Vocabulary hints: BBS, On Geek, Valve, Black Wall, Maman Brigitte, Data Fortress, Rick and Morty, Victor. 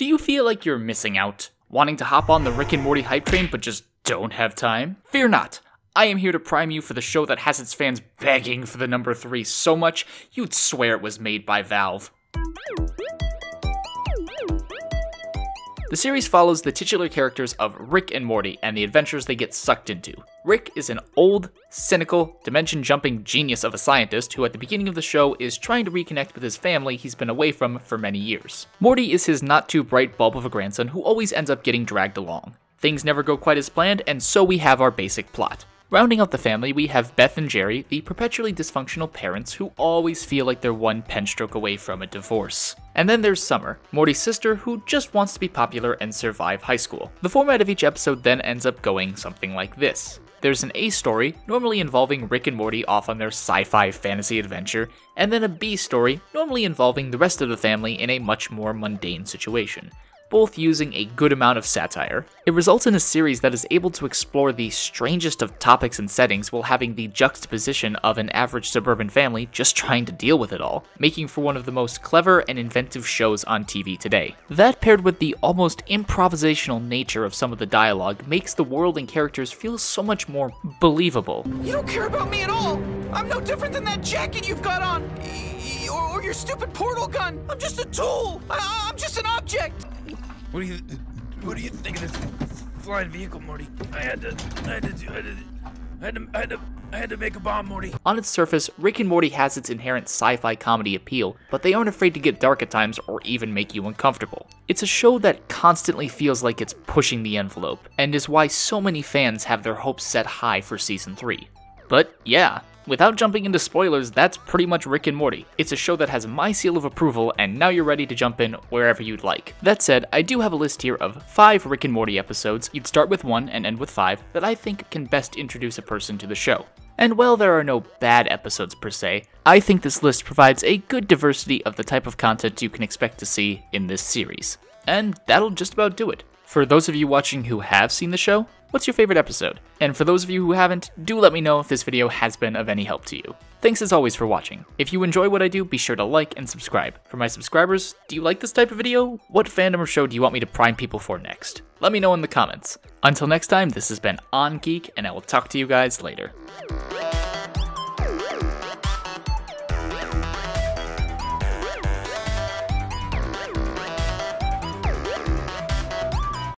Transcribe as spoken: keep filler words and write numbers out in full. Do you feel like you're missing out? Wanting to hop on the Rick and Morty hype train but just don't have time? Fear not! I am here to prime you for the show that has its fans begging for the number three so much, you'd swear it was made by Valve. The series follows the titular characters of Rick and Morty and the adventures they get sucked into. Rick is an old, cynical, dimension-jumping genius of a scientist who at the beginning of the show is trying to reconnect with his family he's been away from for many years. Morty is his not-too-bright bulb of a grandson who always ends up getting dragged along. Things never go quite as planned, and so we have our basic plot. Rounding out the family, we have Beth and Jerry, the perpetually dysfunctional parents who always feel like they're one pen stroke away from a divorce. And then there's Summer, Morty's sister, who just wants to be popular and survive high school. The format of each episode then ends up going something like this. There's an A story, normally involving Rick and Morty off on their sci-fi fantasy adventure, and then a B story, normally involving the rest of the family in a much more mundane situation, both using a good amount of satire. It results in a series that is able to explore the strangest of topics and settings while having the juxtaposition of an average suburban family just trying to deal with it all, making for one of the most clever and inventive shows on T V today. That paired with the almost improvisational nature of some of the dialogue makes the world and characters feel so much more believable. You don't care about me at all! I'm no different than that jacket you've got on! Or, or your stupid portal gun! I'm just a tool! I, I'm just an object! What do you, what do you think of this flying vehicle, Morty? I had to, I had to, do, I had to, I had to, I had to, I had to make a bomb, Morty. On its surface, Rick and Morty has its inherent sci-fi comedy appeal, but they aren't afraid to get dark at times or even make you uncomfortable. It's a show that constantly feels like it's pushing the envelope, and is why so many fans have their hopes set high for season three. But yeah, without jumping into spoilers, that's pretty much Rick and Morty. It's a show that has my seal of approval, and now you're ready to jump in wherever you'd like. That said, I do have a list here of five Rick and Morty episodes, you'd start with one and end with five, that I think can best introduce a person to the show. And while there are no bad episodes per se, I think this list provides a good diversity of the type of content you can expect to see in this series. And that'll just about do it. For those of you watching who have seen the show, what's your favorite episode? And for those of you who haven't, do let me know if this video has been of any help to you. Thanks as always for watching. If you enjoy what I do, be sure to like and subscribe. For my subscribers, do you like this type of video? What fandom or show do you want me to prime people for next? Let me know in the comments. Until next time, this has been On Geek, and I will talk to you guys later.